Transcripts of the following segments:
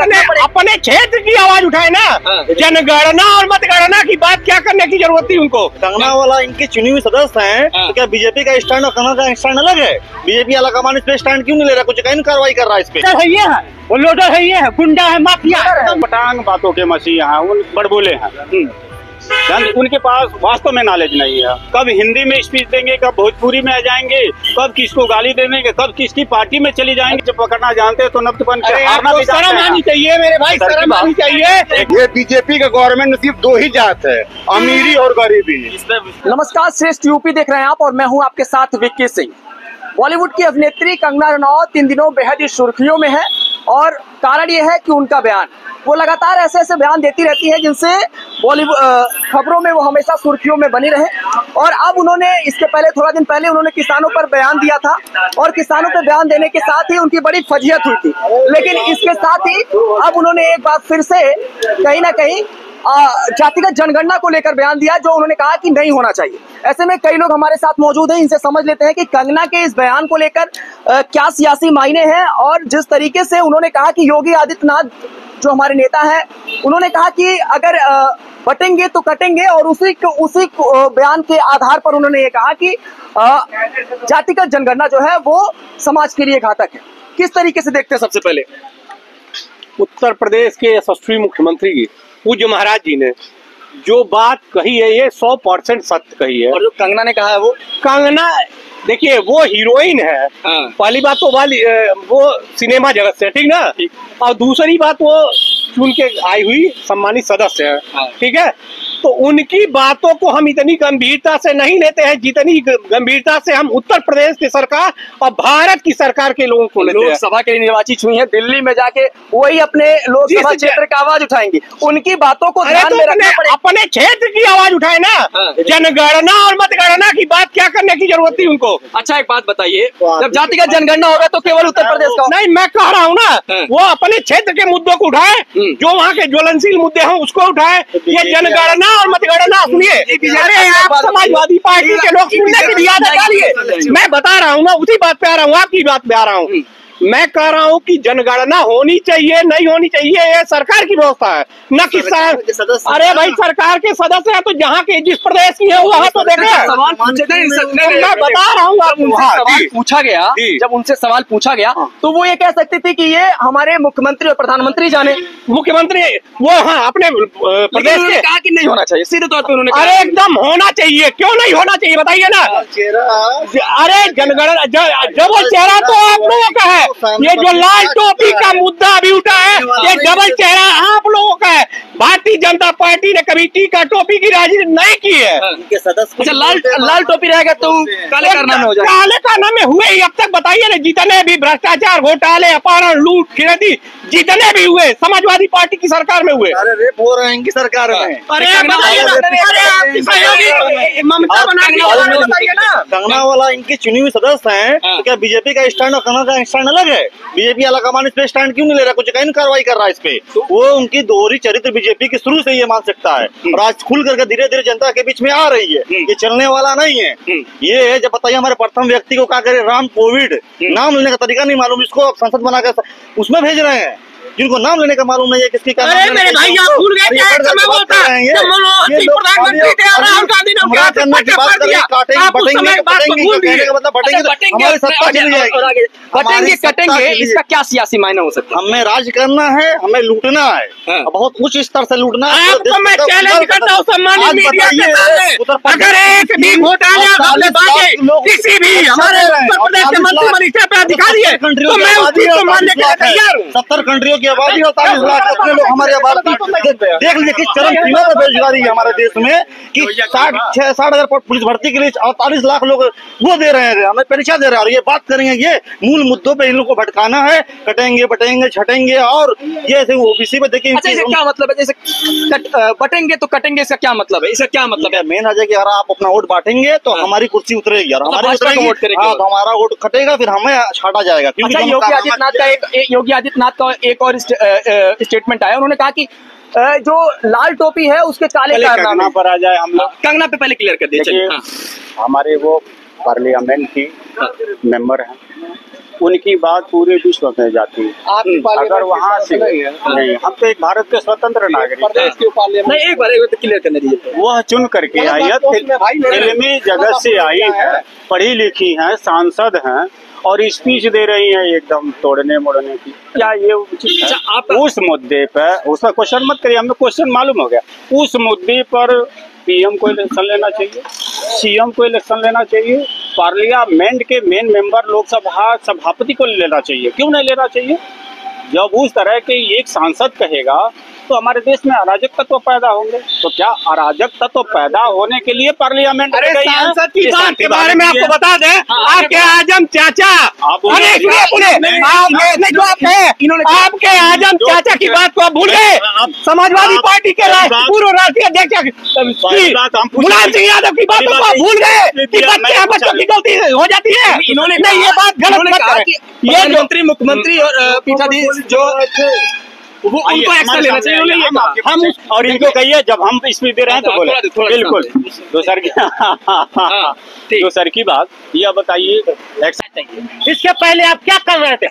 अपने क्षेत्र की आवाज उठाए ना। जनगणना और मतगणना की बात क्या करने की जरूरत थी उनको। कंगना वाला इनके चुनी हुए सदस्य है, तो क्या बीजेपी का स्टैंड और कंगना का स्टैंड अलग है? बीजेपी अलग कमान इस पे स्टैंड क्यों नहीं ले रहा? कुछ कहीं कार्रवाई कर रहा है इस पे। वो लोडर है, ये है, गुंडा है, माफिया है, पटांग बातों के मसीहा है, उन बड़बोले हैं। उनके पास वास्तव में नॉलेज नहीं है। कब हिंदी में स्पीच देंगे, कब भोजपुरी में आ जाएंगे, कब किसको गाली दे देंगे, कब किसकी पार्टी में चली जाएंगे। जब पकड़ना जानते हैं तो नब्तपन करें। शर्म आनी चाहिए मेरे भाई, शर्म आनी चाहिए। ये बीजेपी का गवर्नमेंट सिर्फ दो ही जात है, अमीरी और गरीबी। नमस्कार, श्रेष्ठ यूपी देख रहे हैं आप और मैं हूँ आपके साथ विक्की सिंह। बॉलीवुड की अभिनेत्री कंगना रनौत इन दिनों बेहद ही सुर्खियों में है और कारण यह है कि उनका बयान, वो लगातार ऐसे ऐसे बयान देती रहती है जिनसे बॉलीवुड खबरों में वो हमेशा सुर्खियों में बनी रहे। और अब उन्होंने इसके पहले थोड़ा दिन पहले उन्होंने किसानों पर बयान दिया था और किसानों पर बयान देने के साथ ही उनकी बड़ी फजीहत हुई थी। लेकिन इसके साथ ही अब उन्होंने एक बार फिर से कहीं ना कहीं जातिगत जनगणना को लेकर बयान दिया, जो उन्होंने कहा कि नहीं होना चाहिए। ऐसे में कई लोग हमारे साथ मौजूद हैं, इनसे समझ लेते हैं कि कंगना के इस बयान को लेकर क्या सियासी मायने हैं। और जिस तरीके से उन्होंने कहा कि योगी आदित्यनाथ जो हमारे नेता हैं, उन्होंने कहा कि अगर बटेंगे तो कटेंगे, और उसी बयान के आधार पर उन्होंने ये कहा कि जातिगत जनगणना जो है वो समाज के लिए घातक है। किस तरीके से देखते हैं? सबसे पहले उत्तर प्रदेश के यशस्वी मुख्यमंत्री की पूज्य महाराज जी ने जो बात कही है ये 100% सत्य कही है। और जो कंगना ने कहा है वो, कंगना देखिए वो हीरोइन है। पहली बात तो वो सिनेमा जगत से ठीक ना, और दूसरी बात वो चुन के आई हुई सम्मानित सदस्य है, ठीक है। तो उनकी बातों को हम इतनी गंभीरता से नहीं लेते हैं जितनी गंभीरता से हम उत्तर प्रदेश की सरकार और भारत की सरकार के लोगों को लेते हैं। लोकसभा के निर्वाचित हुई है, दिल्ली में जाके वही अपने लोकसभा क्षेत्र की आवाज उठाएंगे। उनकी बातों को ध्यान में रखना पड़ेगा। अपने क्षेत्र की आवाज उठाए ना। जनगणना और मतगणना की बात क्या करने की जरूरत थी उनको। अच्छा एक बात बताइए, जब जातिगत जनगणना होगा तो केवल उत्तर प्रदेश का नहीं, मैं कह रहा हूँ ना, वो अपने क्षेत्र के मुद्दों को उठाए, जो वहाँ के ज्वलनशील मुद्दे हों उसको उठाए। ये जनगणना और मतगणना सुनिए, आप समाजवादी पार्टी के लोग सुनने की याद निकालिए। मैं बता रहा हूँ ना, उसी बात पे आ रहा हूँ, आपकी बात पे आ रहा हूँ। मैं कह रहा हूँ कि जनगणना होनी चाहिए नहीं होनी चाहिए ये सरकार की व्यवस्था है न किसान। अरे भाई सरकार के सदस्य है तो जहाँ के जिस प्रदेश की है वहाँ तो देखे। मैं बता रहा हूँ, जब उनसे सवाल पूछा गया तो वो ये कह सकती थी कि ये हमारे मुख्यमंत्री और प्रधानमंत्री जाने, मुख्यमंत्री वो हाँ अपने प्रदेश के कहा कि नहीं होना चाहिए, सीधे तौर पर उन्होंने। अरे एकदम होना चाहिए, क्यों नहीं होना चाहिए बताइए ना। अरे जनगणना जब वो चेहरा तो आप लोगों का है, ये जो लाल टोपी का मुद्दा अभी उठा है ये डबल चेहरा आप लोगों का है। भारतीय जनता पार्टी ने कभी टीका टोपी की राजनीति नहीं की है। अच्छा लाल टोपी रहेगा तो काले कारनामे में हुए ही अब तक बताइए ना, जितने भी भ्रष्टाचार घोटाले अपहरण लूट खिरती जितने भी हुए समाजवादी पार्टी की सरकार में हुए। अरे रेप हो रहे हैं इनकी सरकार में। कंगना वाला इनके चुनी हुए सदस्य है, तो क्या बीजेपी का स्टैंड और कंगना का स्टैंड अलग है? बीजेपी अलग कमान इस पे स्टैंड क्यों नहीं ले रहा? कुछ कहीं कार्रवाई कर रहा है इस पे। वो उनकी दोहरी चरित्र बीजेपी के शुरू से ये मान सकता है और आज खुल करके धीरे धीरे जनता के बीच में आ रही है। ये चलने वाला नहीं है। ये है जब बताइए हमारे प्रथम व्यक्ति को क्या करे, राम कोविड नाम लेने का तरीका नहीं मालूम, इसको अब संसद बनाकर उसमें भेज रहे हैं, जिनको नाम लेने का मालूम नहीं है किसकी। अरे मेरे भाई आप भूल गए क्या एक समय बोलता है प्रधानमंत्री थे और राहुल गांधी ने क्या बटेंगे कटेंगे, इसका क्या सियासी मायने हो सकता है? हमें राज करना है, हमें लूटना है, बहुत उच्च स्तर से लूटना है। अगर एक भी किसी भी हमारे उत्तर प्रदेश के मंत्री मनीषा पे अधिकारी है तो मैं उसी को मानने के लिए तैयार हूँ। 70 कंट्रियों की आबादी होता है, लोग हमारे आबादी देख लीजिए किस चरम सीमा पर बेरोजगारी है हमारे देश में कि 60,000 पुलिस भर्ती के लिए 48 लाख लोग वो दे रहे हैं, हमें परीक्षा दे रहे हैं। और ये बात करेंगे, ये मूल मुद्दों पे इन लोगों को भटकाना है, कटेंगे बटेंगे छटेंगे। और ये ओबीसी पे देखिए क्या मतलब है, जैसे बटेंगे तो कटेंगे, इसका क्या मतलब है? इसका क्या मतलब है? मेन अजय कि यार आप अपना वोट बांटेंगे तो हमारी कुर्सी उतरेगी और हमारा वोट कटेगा, फिर हमें छाटा जाएगा। क्योंकि योगी आदित्यनाथ का एक और स्टेटमेंट आया, उन्होंने कहा कि जो लाल टोपी है उसके काले कारनामे पर आ जाए। हम लोग कंगना पे पहले क्लियर कर दीजिए, हमारे वो पार्लियामेंट की मेंबर हैं, उनकी बात पूरे विश्व में जाती है। अगर वहाँ से नहीं, हम तो एक भारत के स्वतंत्र नागरिक, वह चुन करके आई है, फिल्मी जगत से आई है, पढ़ी लिखी है, सांसद हैं और स्पीच दे रही है एकदम तोड़ने मोड़ने की। क्या ये आप उस मुद्दे पर उसका क्वेश्चन मत करिए, हमें क्वेश्चन मालूम हो गया। उस मुद्दे पर पीएम को इलेक्शन लेना चाहिए, सीएम को इलेक्शन लेना चाहिए, पार्लियामेंट के मेन मेंबर लोकसभा सभापति को लेना चाहिए। क्यों नहीं लेना चाहिए? जब उस तरह के एक सांसद कहेगा तो हमारे देश में अराजक तत्व पैदा होंगे। तो क्या अराजक तत्व पैदा होने के लिए पार्लियामेंट? अरे सांसद की बात के बारे में आपको बता दें, आपके आजम चाचा, अरे आपके आजम चाचा की बात को आप भूल गए। समाजवादी पार्टी के पूर्व राष्ट्रीय अध्यक्ष मुलायम सिंह यादव की बात को आप भूल गए कि बच्चों की गलती हो जाती है। इन्होंने नहीं, ये बात गलत। ये मंत्री मुख्यमंत्री और पीठाधीश जो वो उनको एक्शन लेना चाहिए। हम और इनको कहिए जब हम स्पीच दे रहे हैं तो बोले बिल्कुल। तो सर की बात यह बताइए, इसके पहले आप क्या कर रहे थे?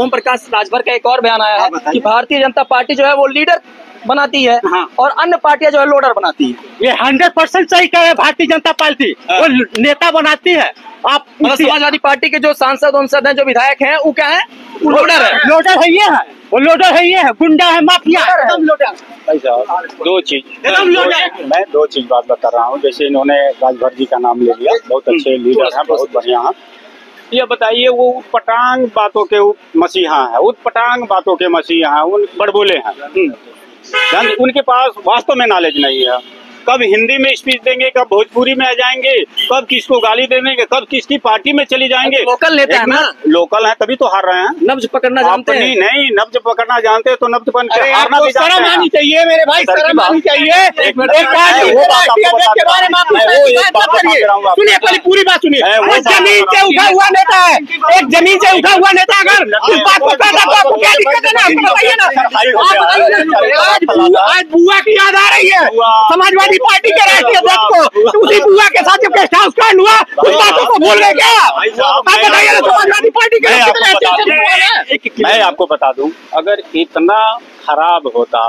ओम प्रकाश राजभर का एक और बयान आया है कि भारतीय जनता पार्टी जो है वो लीडर बनाती है और अन्य पार्टियां जो है लोडर बनाती है। ये 100% सही कह रहे हैं। भारतीय जनता पार्टी वो नेता बनाती है। आप समाजवादी पार्टी के जो सांसद हैं, जो विधायक हैं, वो क्या है? लोडर है। लोडर है, ये है वो लोडर है, ये है गुंडा है, माफिया है। भाई साहब मैं दो चीज बात बता रहा हूँ। जैसे इन्होंने राजभर जी का नाम ले लिया, बहुत अच्छे लीडर हैं, बहुत बढ़िया हैं। ये बताइए वो पटांग बातों के मसीहा है, उत्पटांग बातों के मसीहा है, उन बड़बोले हैं, उनके पास वास्तव में नॉलेज नहीं है। कब हिंदी में स्पीच देंगे, कब भोजपुरी में आ जाएंगे, कब किसको गाली दे देंगे, कब किसकी पार्टी में चली जाएंगे। लोकल लेते हैं ना, लोकल है तभी तो हार रहे हैं। नब्ज पकड़ना जानते हैं। नहीं, नब्ज पकड़ना जानते हैं तो नब्ज बन के हारना भी जानते हैं। शर्म आनी चाहिए मेरे भाई, शर्म आनी चाहिए। सुनिए पहले पूरी बात सुनिए। जमीन से उठा हुआ नेता है, एक जमीन से उठा हुआ नेता अगर इस बात को कहता तो आपको क्या दिक्कत है? ना आज बुआ की याद आ रही है समाजवादी पार्टी के राष्ट्रीय अध्यक्ष को, उसी बुआ के साथ जब गेस्ट हाउस कांड हुआ उस बातों को बोल रहे क्या? आप बताइए समाजवादी पार्टी के राष्ट्रीय। मैं आपको बता दूं, अगर इतना खराब होता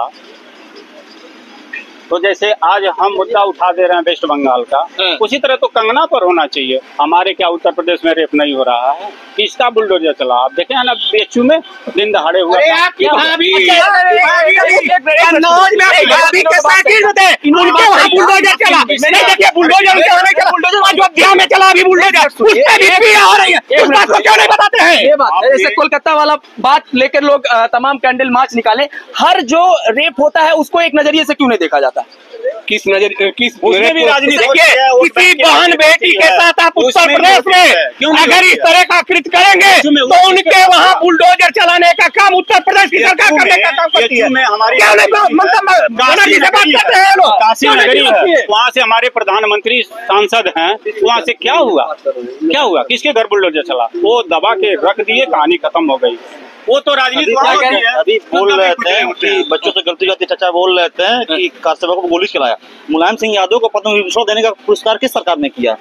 तो जैसे आज हम मुद्दा उठा दे रहे हैं वेस्ट बंगाल का, उसी तरह तो कंगना पर होना चाहिए। हमारे क्या उत्तर प्रदेश में रेप नहीं हो रहा है? किसका बुलडोजर चला? आप देखें ना बीएचयू में दिन दहाड़े हुआ। जैसे कोलकाता वाला बात लेकर लोग तमाम कैंडल मार्च निकाले, हर जो रेप होता है उसको एक नजरिए से क्यों नहीं देखा जाता? किस नजर किस उसमें भी राजनीति किसी बहन बेटी के साथ आप उत्तर प्रदेश में अगर इस तरह का कृत्य करेंगे तो उनके वहाँ बुलडोजर चलाने का काम उत्तर प्रदेश की सरकार करने का काम करती है। वहाँ से हमारे प्रधानमंत्री सांसद हैं, वहाँ से क्या हुआ? क्या हुआ? किसके घर बुलडोजर चला? वो दबा के रख दिए, कहानी खत्म हो गई। वो तो राजनीति अभी बोल रहे थे कि बच्चों से गलती गलती चाचा बोल रहे थे कि कांस्टेबल को गोली चलाया। मुलायम सिंह यादव को पद्म विभूषण देने का पुरस्कार किस सरकार ने किया?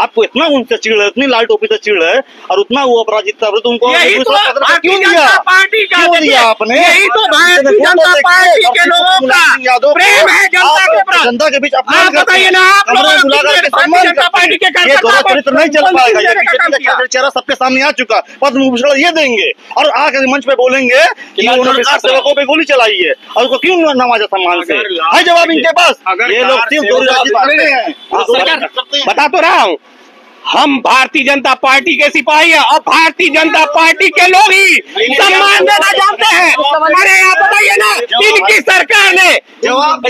आपको इतना उनसे चिड़ है, उतनी लाल टोपी से चिड़ है और उतना वो अपराजिता उनको क्यों दिया? पार्टी का क्यों दिया आपने? यही तो भारतीय जनता पार्टी के लोगों का प्रेम है जनता के बीच। आप बताइए ना, आप जनता पार्टी के दोहरा चरित्र नहीं चल पाएगा। चेहरा सबके सामने आ चुका। पद्म विभूषण ये देंगे और आकर मंच पे बोलेंगे कि उन्होंने सेवकों पे गोली चलाई है और उसको क्यों नवाजा सम्मान से? है जवाब इनके पास। ये लोग बता तो रहा हूँ, हम भारतीय जनता पार्टी के सिपाही हैं और भारतीय जनता पार्टी के लोग ही सम्मान देना जानते हैं। अरे आप बताइए ना, इनकी सरकार ने जवाब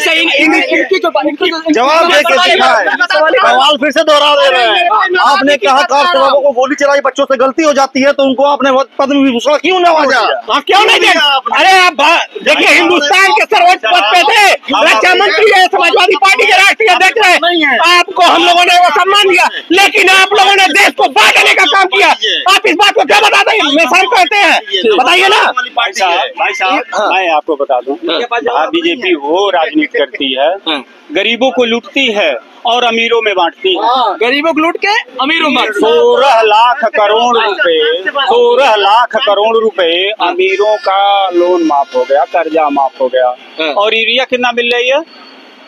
सवाल फिर से दोहरा दे रहे हैं। आपने कहा कांस्टेबलों को गोली चलाई, बच्चों से गलती हो जाती है तो उनको आपने पद्म विभूषण क्यों नवाजा? आप क्यों नहीं दे? अरे आप देखिए, हिंदुस्तान के सर्वोच्च पद पे थे, रक्षा मंत्री है, समाजवादी पार्टी के राष्ट्रीय अध्यक्ष है, आपको हम लोगों ने वो सम्मान दिया, लेकिन आप आप लोगों ने देश को बांटने का काम किया, आप इस बात को क्या बताते हैं? मेहसान कहते हैं, बताइए ना। भाई साहब मैं आपको बता दूं, बीजेपी वो राजनीति करती है, गरीबों को लूटती है और अमीरों में बांटती है। गरीबों को लूट के अमीरों में 16 लाख करोड़ रुपए 16 लाख करोड़ रुपए अमीरों का लोन माफ हो गया, कर्जा माफ हो गया। और यूरिया कितना मिल रही है?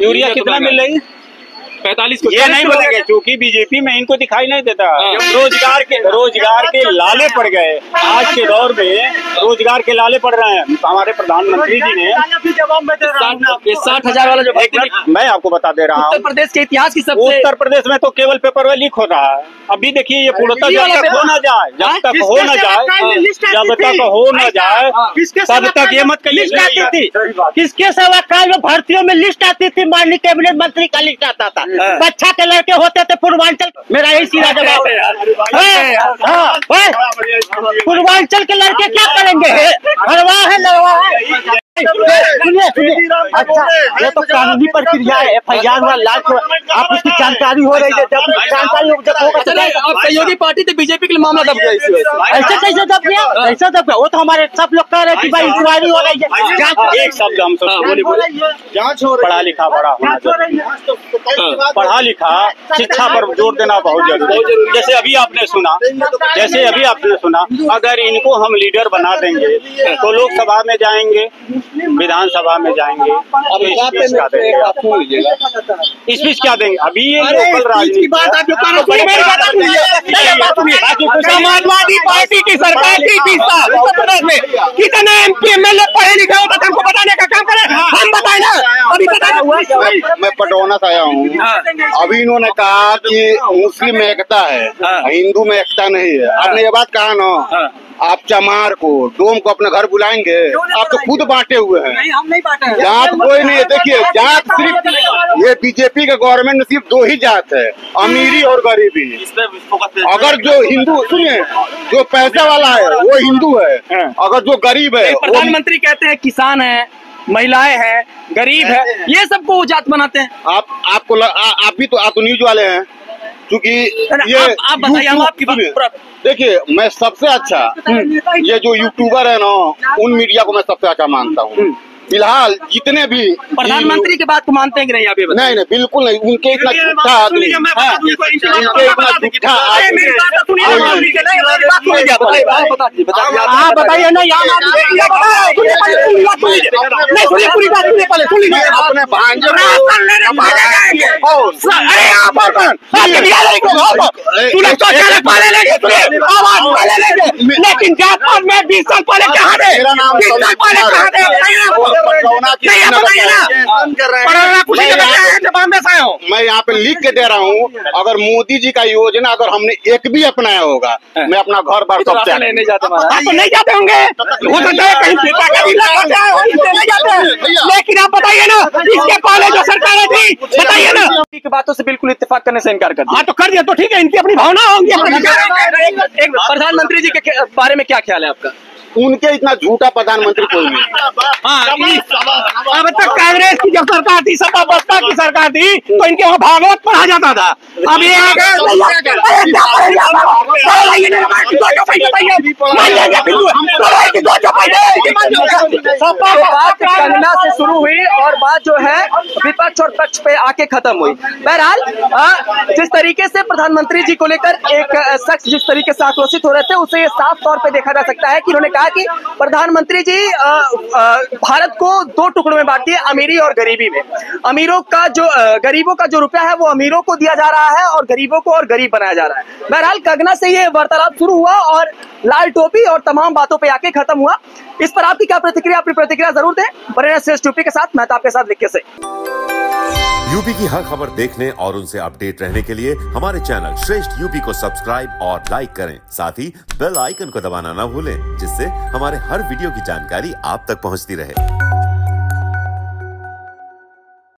यूरिया कितना मिल रही है? 45 को ये नहीं बोलेंगे क्योंकि बीजेपी में इनको दिखाई नहीं देता। रोजगार के लाले पड़ गए, आज के दौर में रोजगार के लाले पड़ रहे हैं। हमारे प्रधानमंत्री जी ने 60,000 वाला जो मैं आपको बता दे रहा हूँ, उत्तर प्रदेश के इतिहास की सबसे, उत्तर प्रदेश में तो केवल पेपर में लीक हो रहा है। अभी देखिए ये पूर्णता जब तक हो न जाए तब तक ये मत कहिए। किसके सेवाकाल में भर्तियों में लिस्ट आती थी? माननीय कैबिनेट मंत्री का लिस्ट आता था, बच्चा के लड़के होते थे पूर्वांचल। मेरा यही सीधा जवाब है, पूर्वांचल के लड़के क्या करेंगे? है सुनिए, अच्छा ये तो कानूनी प्रक्रिया है, FIR हुआ लास्ट, आप उसकी जानकारी हो रही है। जब होगा सहयोगी पार्टी से बीजेपी के लिए मामला दब गया, ऐसा कैसे दब गया? ऐसा दब गया, वो तो हमारे सब लोग कह रहे हैं कि भाई इंक्वायरी हो रही है, जांच हो रही है। पढ़ा लिखा बड़ा होना, पढ़ा लिखा शिक्षा पर जोर देना बहुत जरूरी है। जैसे अभी आपने सुना अगर इनको हम लीडर बना देंगे तो लोकसभा में जाएंगे, विधानसभा में जाएंगे, इस बीच क्या देंगे? अभी ये लोकल राजनीति समाजवादी पार्टी की सरकार थी 20 साल में, कितने MPML पढ़े लिखे होता था हमको बताने का काम करें? हम बताए ना, अभी बताया। मैं पटोना से आया हूँ। अभी इन्होंने कहा कि मुस्लिम में एकता है, हिंदू में एकता नहीं है। आपने ये बात कहा ना, आप चमार को, डोम को अपने घर बुलाएंगे? आप तो खुद बांटे हुए हैं। नहीं, हम नहीं बांटे हैं। जात कोई नहीं है, देखिए जात सिर्फ ये बीजेपी के गवर्नमेंट में सिर्फ 2 ही जात है, अमीरी और गरीबी। अगर जो हिंदू, सुनिए, जो पैसा वाला है वो हिंदू है, अगर जो गरीब है, प्रधानमंत्री कहते हैं किसान है, महिलाएं हैं, गरीब है, ये सबको जात बनाते हैं। आपको आप भी तो, आप न्यूज वाले हैं, क्योंकि आप बताइए हम आपकी बात। देखिए मैं सबसे अच्छा ये जो यूट्यूबर है ना, उन मीडिया को मैं सबसे अच्छा मानता हूँ फिलहाल। जितने भी प्रधानमंत्री के बात को मानते हैं कि नहीं? आप ये नहीं, बिल्कुल नहीं। उनके इतना झूठा आदमी, आप बताइए ना, लेकिन जापान में 20 साल पहले कहा मैं यहाँ पे लिख के दे रहा हूँ, अगर मोदी जी का योजना अगर हमने एक भी अपनाया होगा, मैं अपना घर बार सब नहीं जाते होंगे, लेकिन आप बताइए ना, इसके पहले जो सरकारें थी, बताइए ना, की बातों से बिल्कुल इत्तेफाक करने से इनकार कर दिया। हाँ तो कर दिया तो ठीक है, इनकी अपनी भावना होगी। प्रधानमंत्री जी के बारे में क्या ख्याल है आपका? उनके इतना झूठा प्रधानमंत्री कोई नहीं। अब तक कांग्रेस की जब सरकार थी, सपा बसपा की सरकार थी, तो इनके वहाँ भागवत पढ़ा जाता था। अब ये कंगना से शुरू हुई और बात जो है विपक्ष और पक्ष पे आके खत्म हुई। बहरहाल जिस तरीके से प्रधानमंत्री जी को लेकर एक शख्स जिस तरीके से आक्रोशित हो रहे थे, उसे साफ तौर पे देखा जा सकता है कि उन्होंने कि प्रधानमंत्री जी भारत को 2 टुकड़ों में बांटती है, अमीरी और गरीबी में। अमीरों का जो गरीबों का जो रुपया है वो अमीरों को दिया जा रहा है और गरीबों को और गरीब बनाया जा रहा है। बहरहाल कंगना से ये वार्तालाप शुरू हुआ और लाल टोपी और तमाम बातों पे आके खत्म हुआ। इस पर आपकी क्या प्रतिक्रिया? अपनी प्रतिक्रिया जरूर दें। बने श्रेष्ठ यूपी के साथ, मैं आपके साथ विक्की सिंह। यूपी की हर खबर देखने और उनसे अपडेट रहने के लिए हमारे चैनल श्रेष्ठ यूपी को सब्सक्राइब और लाइक करें। साथ ही बेल आइकन को दबाना ना भूलें, जिससे हमारे हर वीडियो की जानकारी आप तक पहुंचती रहे।